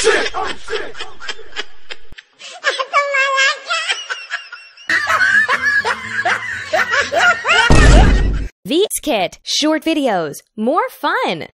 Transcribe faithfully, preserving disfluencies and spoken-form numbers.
shit! Oh shit! Vskit, short videos, more fun.